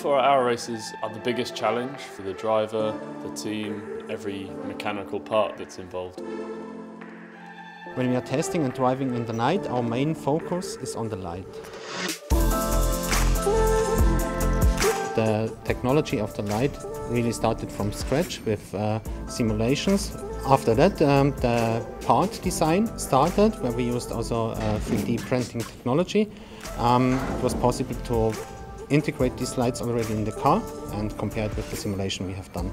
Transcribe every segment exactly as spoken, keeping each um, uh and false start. twenty-four hour races are the biggest challenge for the driver, the team, every mechanical part that's involved. When we are testing and driving in the night, our main focus is on the light. The technology of the light really started from scratch with uh, simulations. After that, um, the part design started, where we used also uh, three D printing technology. Um, it was possible to integrate these lights already in the car and compare it with the simulation we have done.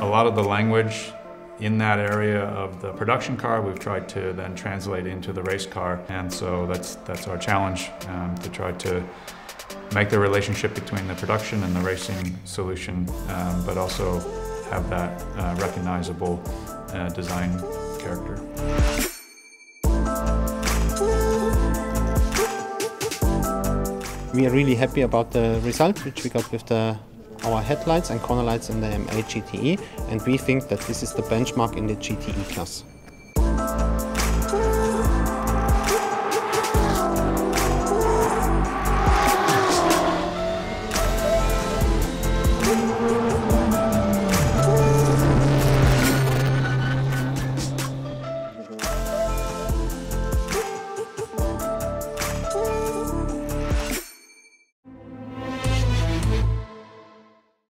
A lot of the language in that area of the production car we've tried to then translate into the race car, and so that's, that's our challenge, um, to try to make the relationship between the production and the racing solution, um, but also have that uh, recognizable uh, design character. We are really happy about the result which we got with the, our headlights and corner lights in the M eight G T E, and we think that this is the benchmark in the G T E class.